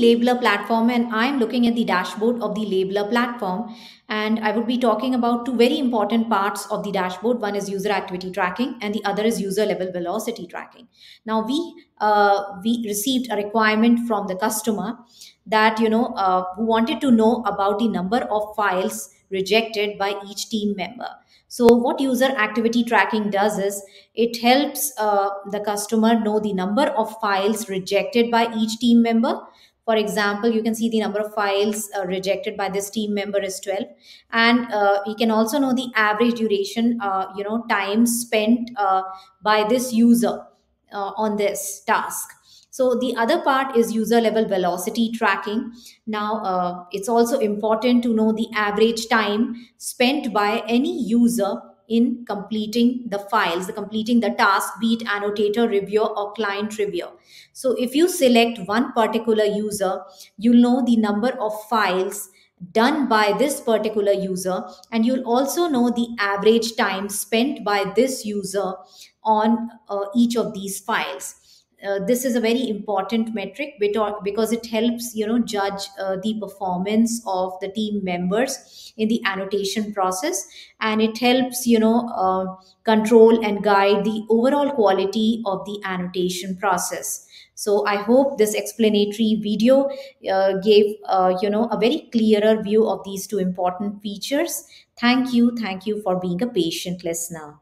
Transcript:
the Labellerr platform, and I'm looking at the dashboard of the Labellerr platform, and I would be talking about two very important parts of the dashboard. One is user activity tracking and the other is user level velocity tracking. Now we received a requirement from the customer that who wanted to know about the number of files rejected by each team member. So what user activity tracking does is it helps the customer know the number of files rejected by each team member. For example, you can see the number of files rejected by this team member is 12, and you can also know the average duration, time spent by this user on this task. So the other part is user level velocity tracking. Now, it's also important to know the average time spent by any user in completing the files, completing the task, be it annotator, reviewer or client reviewer. So if you select one particular user, you'll know the number of files done by this particular user, and you'll also know the average time spent by this user on each of these files. This is a very important metric because it helps judge the performance of the team members in the annotation process, and it helps control and guide the overall quality of the annotation process. So I hope this explanatory video gave a very clearer view of these two important features. Thank you for being a patient listener.